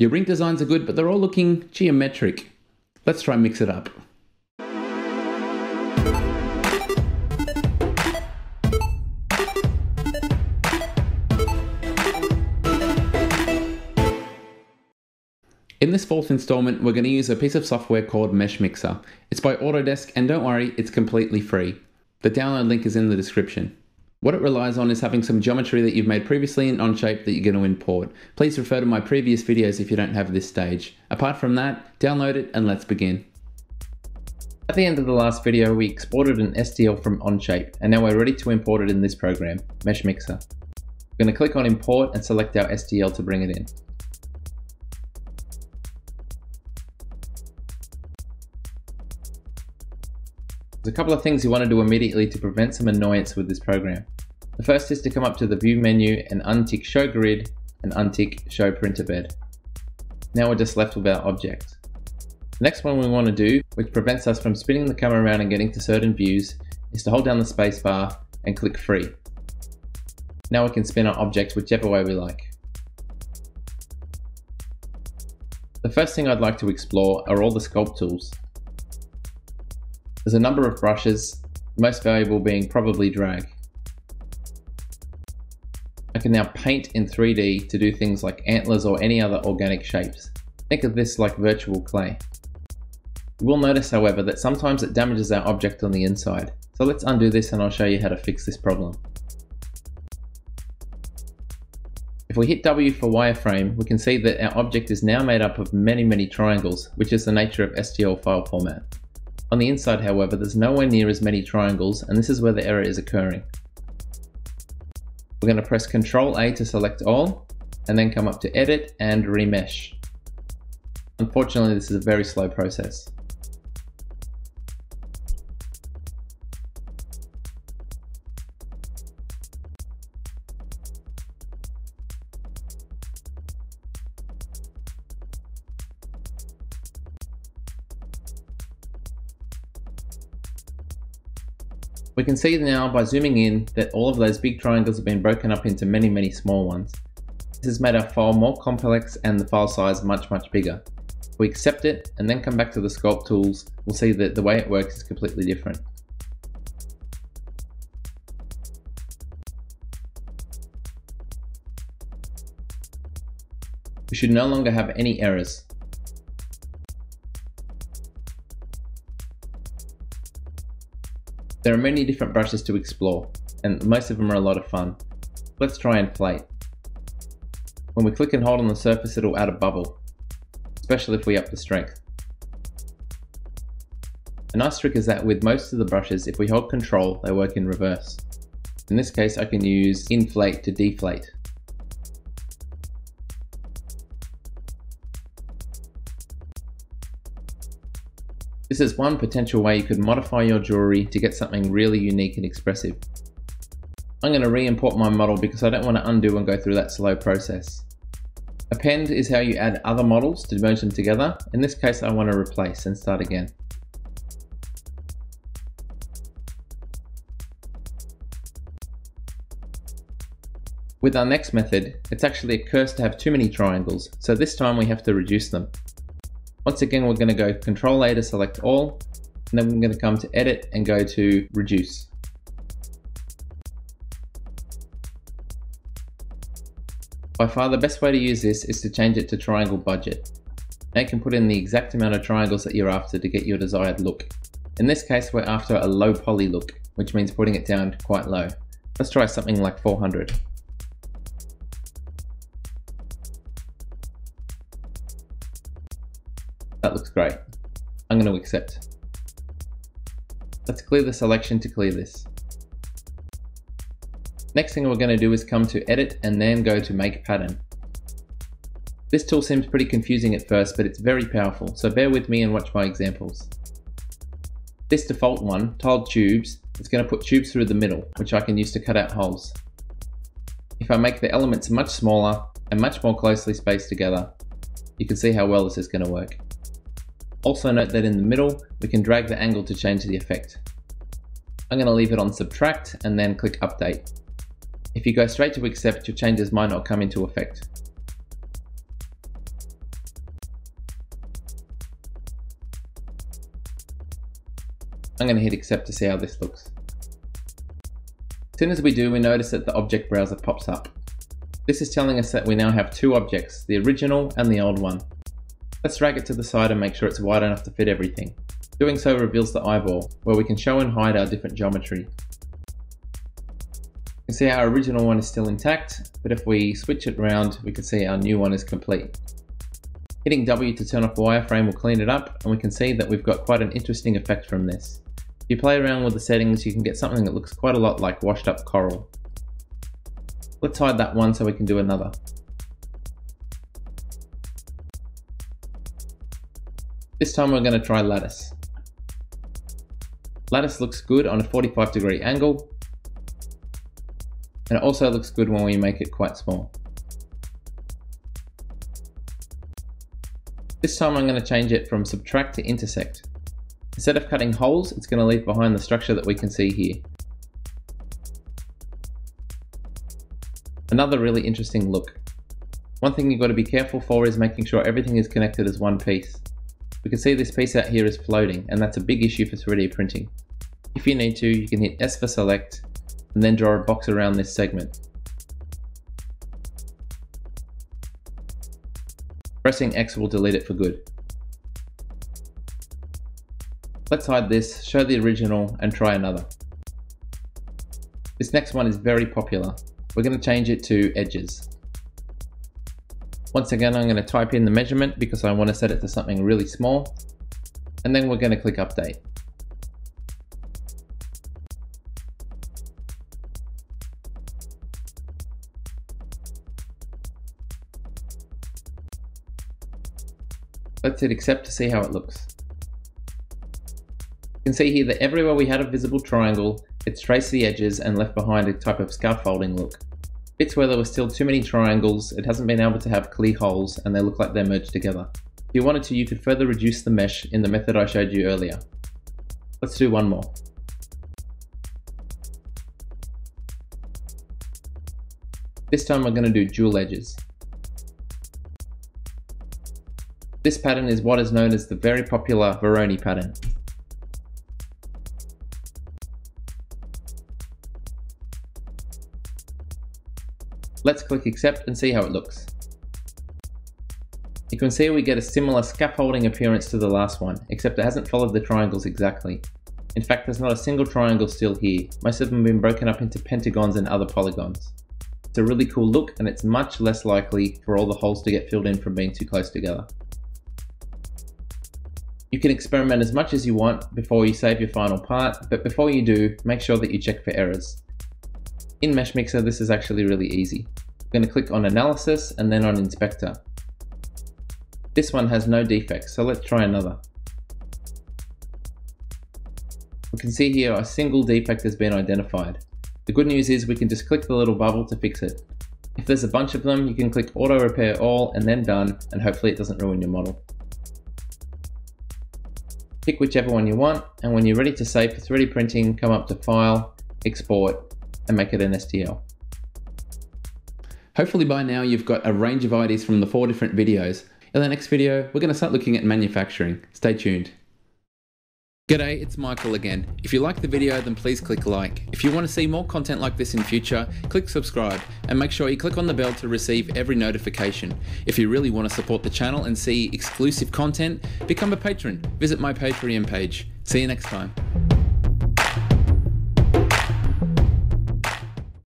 Your ring designs are good, but they're all looking geometric. Let's try and mix it up. In this fourth installment, we're going to use a piece of software called Meshmixer. It's by Autodesk, and don't worry, it's completely free. The download link is in the description. What it relies on is having some geometry that you've made previously in Onshape that you're going to import. Please refer to my previous videos if you don't have this stage. Apart from that, download it and let's begin. At the end of the last video, we exported an STL from Onshape, and now we're ready to import it in this program, Meshmixer. We're going to click on Import and select our STL to bring it in. There's a couple of things you want to do immediately to prevent some annoyance with this program. The first is to come up to the View menu and untick Show Grid and untick Show Printer Bed. Now we're just left with our object. The next one we want to do, which prevents us from spinning the camera around and getting to certain views, is to hold down the space bar and click Free. Now we can spin our object whichever way we like. The first thing I'd like to explore are all the sculpt tools. There's a number of brushes, the most valuable being probably drag. I can now paint in 3D to do things like antlers or any other organic shapes. Think of this like virtual clay. You will notice, however, that sometimes it damages our object on the inside. So let's undo this and I'll show you how to fix this problem. If we hit W for wireframe, we can see that our object is now made up of many triangles, which is the nature of STL file format. On the inside, however, there's nowhere near as many triangles, and this is where the error is occurring. We're going to press Ctrl-A to select all, and then come up to Edit and Remesh. Unfortunately, this is a very slow process. We can see now by zooming in that all of those big triangles have been broken up into many small ones. This has made our file more complex and the file size much bigger. If we accept it and then come back to the sculpt tools, we'll see that the way it works is completely different. We should no longer have any errors. There are many different brushes to explore, and most of them are a lot of fun. Let's try and inflate. When we click and hold on the surface, it'll add a bubble, especially if we up the strength. A nice trick is that with most of the brushes, if we hold Control, they work in reverse. In this case, I can use inflate to deflate. This is one potential way you could modify your jewelry to get something really unique and expressive. I'm going to re-import my model because I don't want to undo and go through that slow process. Append is how you add other models to merge them together. In this case, I want to replace and start again. With our next method, it's actually a curse to have too many triangles, so this time we have to reduce them. Once again, we're going to go Ctrl-A to select all, and then we're going to come to Edit and go to Reduce. By far the best way to use this is to change it to Triangle Budget. Now you can put in the exact amount of triangles that you're after to get your desired look. In this case, we're after a low poly look, which means putting it down quite low. Let's try something like 400. That looks great. I'm going to accept. Let's clear the selection to clear this. Next thing we're going to do is come to Edit and then go to Make Pattern. This tool seems pretty confusing at first, but it's very powerful, so bear with me and watch my examples. This default one, Tiled Tubes, is going to put tubes through the middle, which I can use to cut out holes. If I make the elements much smaller and much more closely spaced together, you can see how well this is going to work. Also note that in the middle, we can drag the angle to change the effect. I'm going to leave it on Subtract and then click Update. If you go straight to Accept, your changes might not come into effect. I'm going to hit accept to see how this looks. As soon as we do, we notice that the object browser pops up. This is telling us that we now have two objects, the original and the old one. Let's drag it to the side and make sure it's wide enough to fit everything. Doing so reveals the eyeball, where we can show and hide our different geometry. You can see our original one is still intact, but if we switch it around, we can see our new one is complete. Hitting W to turn off the wireframe will clean it up, and we can see that we've got quite an interesting effect from this. If you play around with the settings, you can get something that looks quite a lot like washed up coral. Let's hide that one so we can do another. This time we're going to try lattice. Lattice looks good on a 45-degree angle, and it also looks good when we make it quite small. This time I'm going to change it from subtract to intersect. Instead of cutting holes, it's going to leave behind the structure that we can see here. Another really interesting look. One thing you've got to be careful for is making sure everything is connected as one piece. We can see this piece out here is floating, and that's a big issue for 3D printing. If you need to, you can hit S for select, and then draw a box around this segment. Pressing X will delete it for good. Let's hide this, show the original, and try another. This next one is very popular. We're going to change it to edges. Once again, I'm going to type in the measurement because I want to set it to something really small, and then we're going to click update. Let's hit accept to see how it looks. You can see here that everywhere we had a visible triangle, it's traced the edges and left behind a type of scaffolding look. Bits where there were still too many triangles, it hasn't been able to have clear holes and they look like they're merged together. If you wanted to, you could further reduce the mesh in the method I showed you earlier. Let's do one more. This time we're going to do dual edges. This pattern is what is known as the very popular Voronoi pattern. Let's click accept and see how it looks. You can see we get a similar scaffolding appearance to the last one, except it hasn't followed the triangles exactly. In fact, there's not a single triangle still here. Most of them have been broken up into pentagons and other polygons. It's a really cool look, and it's much less likely for all the holes to get filled in from being too close together. You can experiment as much as you want before you save your final part, but before you do, make sure that you check for errors. In Meshmixer, this is actually really easy. I'm going to click on Analysis and then on Inspector. This one has no defects, so let's try another. We can see here a single defect has been identified. The good news is we can just click the little bubble to fix it. If there's a bunch of them, you can click Auto Repair All and then Done, and hopefully it doesn't ruin your model. Pick whichever one you want, and when you're ready to save for 3D printing, come up to File, Export, and make it an STL. Hopefully by now you've got a range of ideas from the 4 different videos. In the next video, we're going to start looking at manufacturing. Stay tuned. G'day, it's Michael again. If you like the video, then please click like. If you want to see more content like this in future, click subscribe and make sure you click on the bell to receive every notification. If you really want to support the channel and see exclusive content, become a patron. Visit my Patreon page. See you next time.